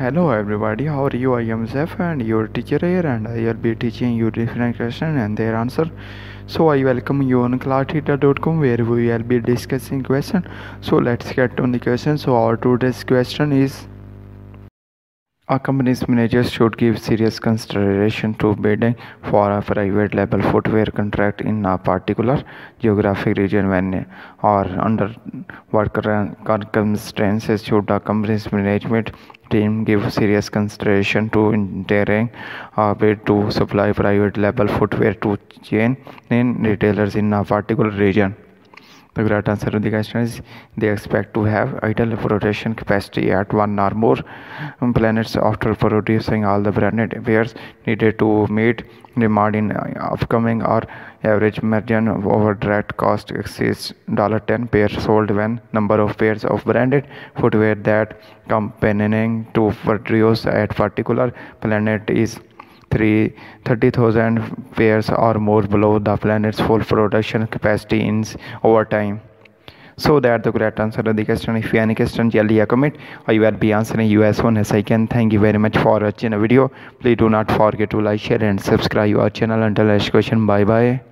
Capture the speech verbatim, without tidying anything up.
Hello everybody, how are you? I am Zeph and your teacher here, and I will be teaching you different questions and their answer. So I welcome you on class theta dot com, where we will be discussing question. So let's get on the question. So our today's question is: a company's managers should give serious consideration to bidding for a private label footwear contract in a particular geographic region. When or under what circumstances should a company's management team give serious consideration to entering a bid to supply private label footwear to chain in retailers in a particular region? The correct answer to the question is they expect to have idle production capacity at one or more planets after producing all the branded wares needed to meet demand in upcoming or average margin over direct cost exceeds ten dollars per sold when number of pairs of branded footwear that companying to produce at particular planet is thirty thousand pairs or more below the planet's full production capacity in over time. So that the correct answer to the question. If you have any question, tell me a comment. I will be answering you as soon as I can. Thank you very much for watching the video. Please do not forget to like, share and subscribe our channel. Until next question, bye bye.